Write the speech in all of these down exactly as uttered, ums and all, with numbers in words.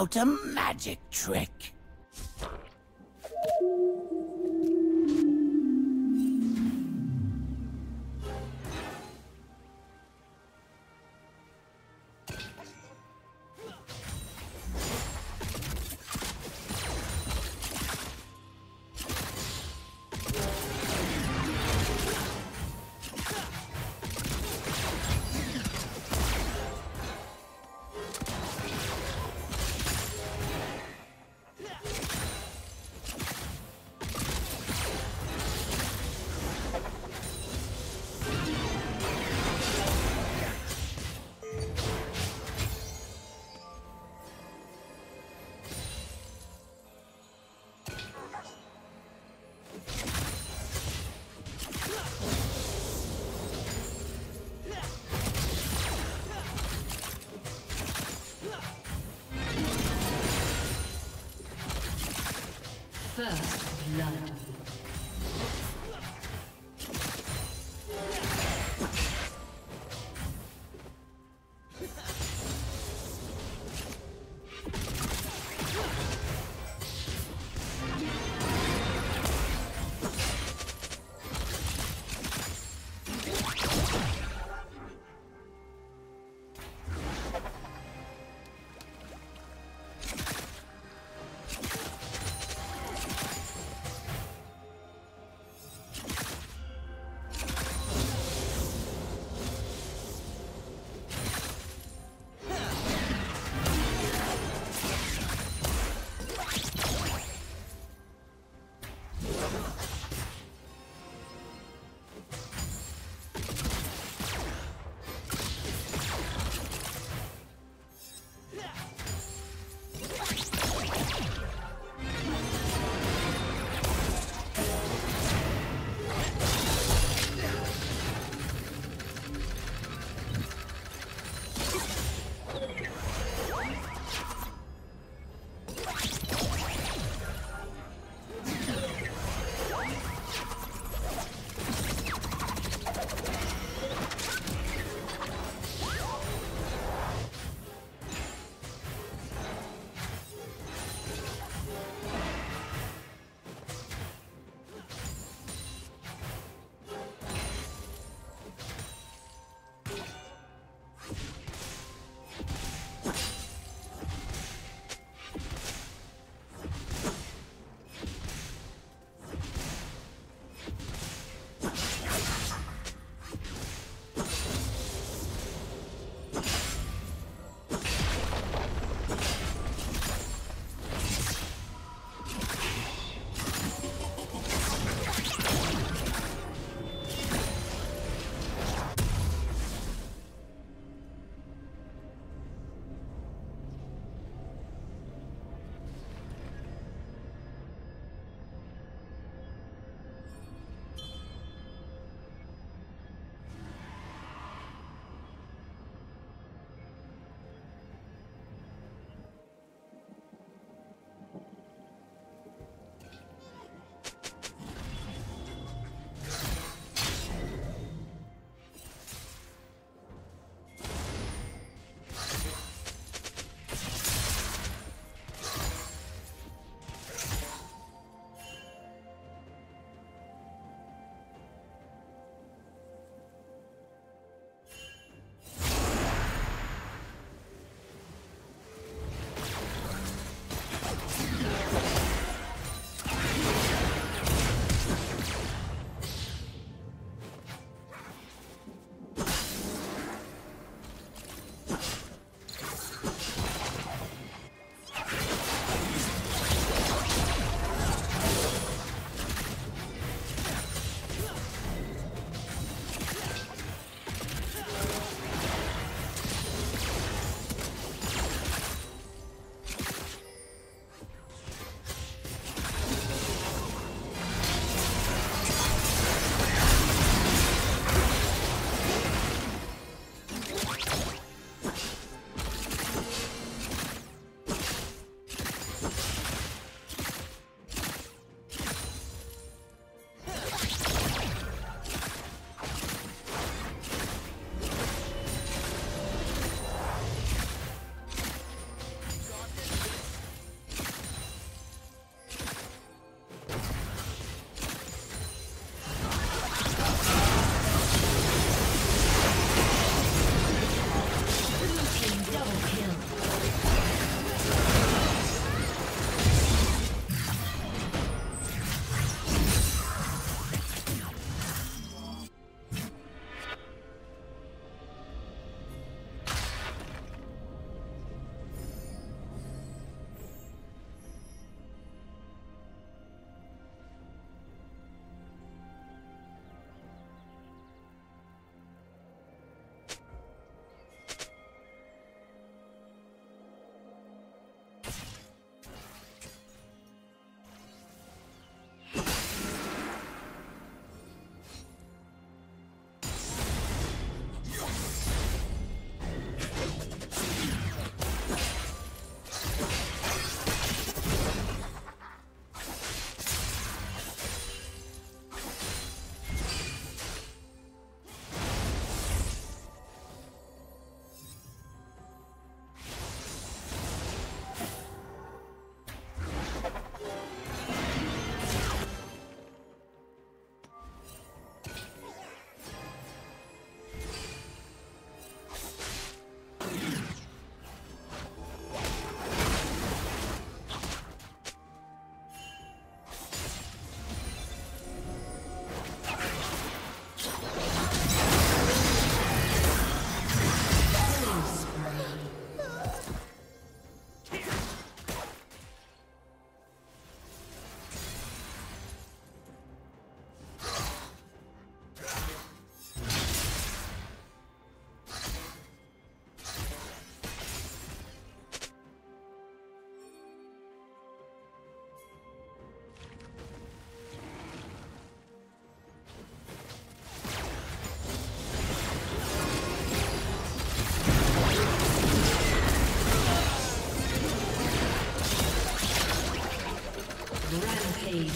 out a magic trick. First blood. stage.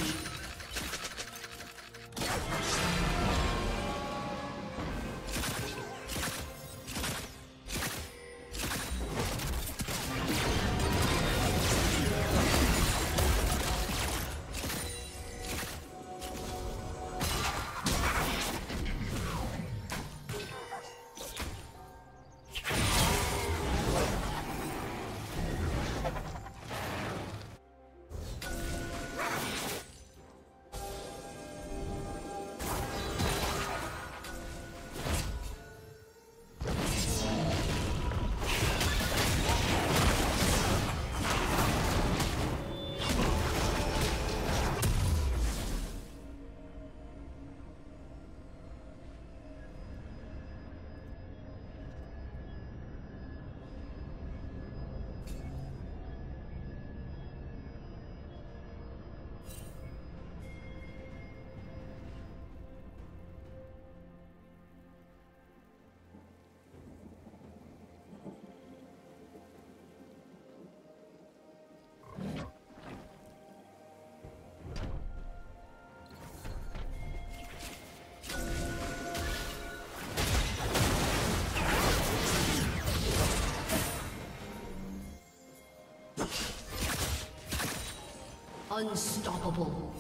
Unstoppable.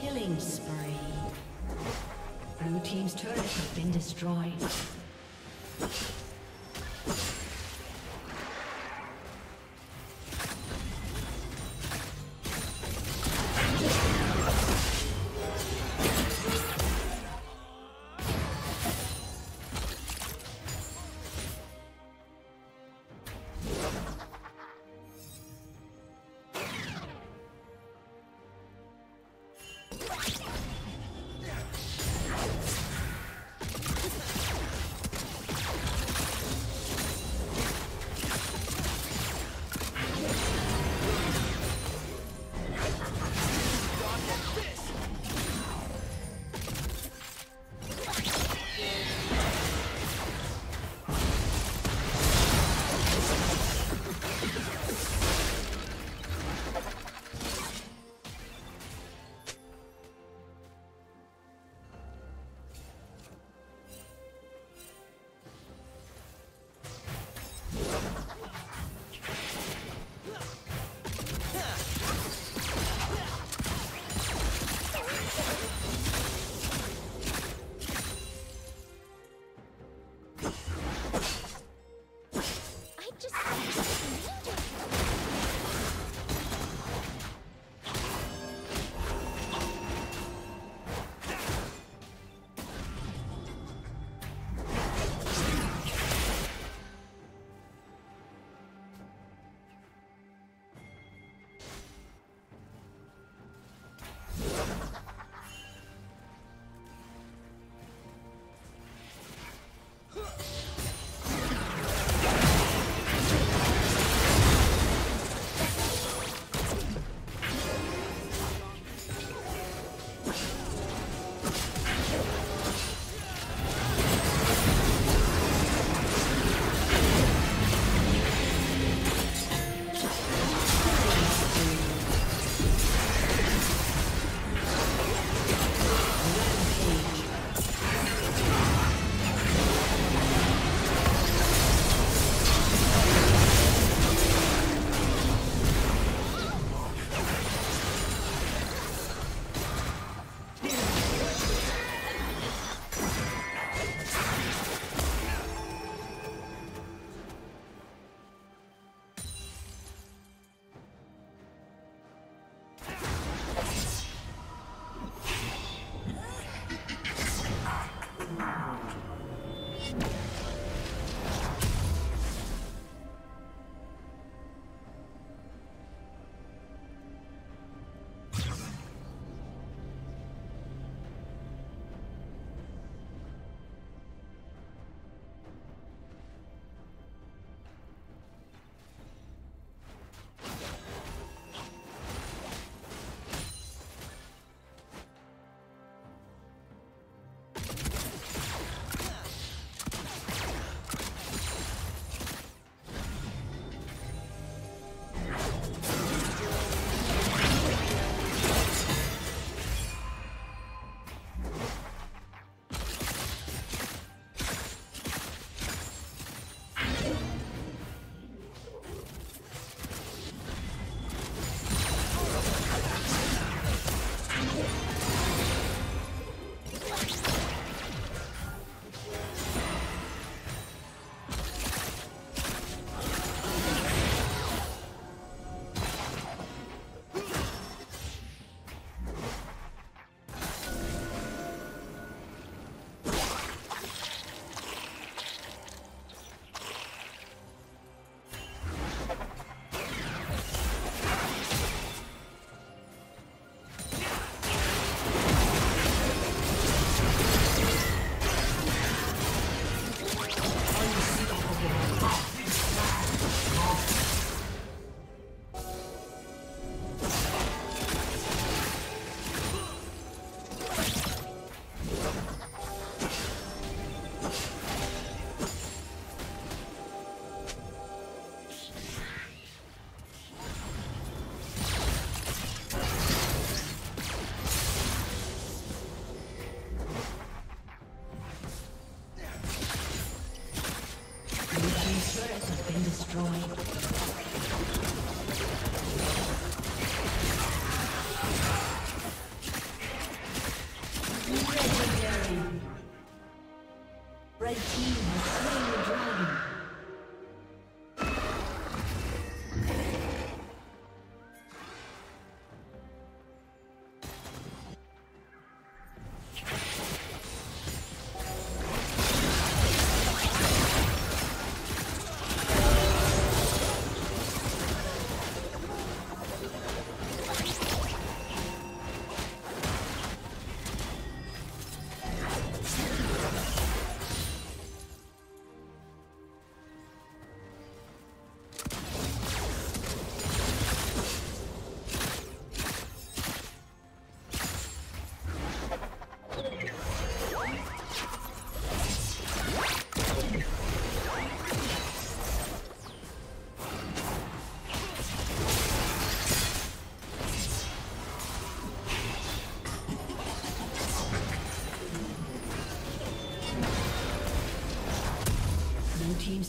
Killing spree. Blue team's turrets have been destroyed. team's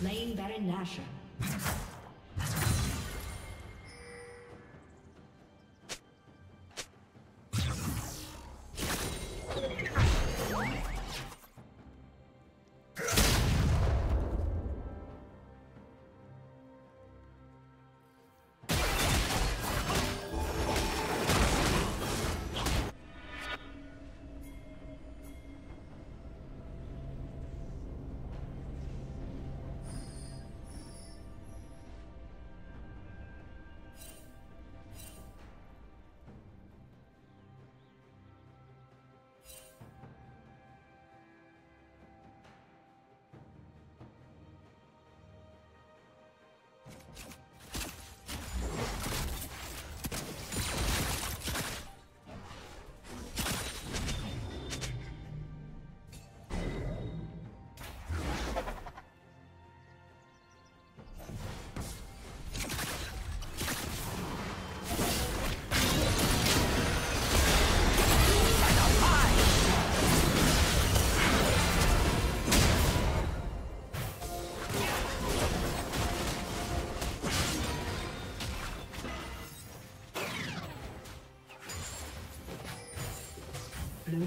Slain Baron Nashor. Blue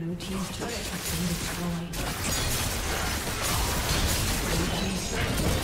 Blue team's turret has been destroyed. Blue team's turret.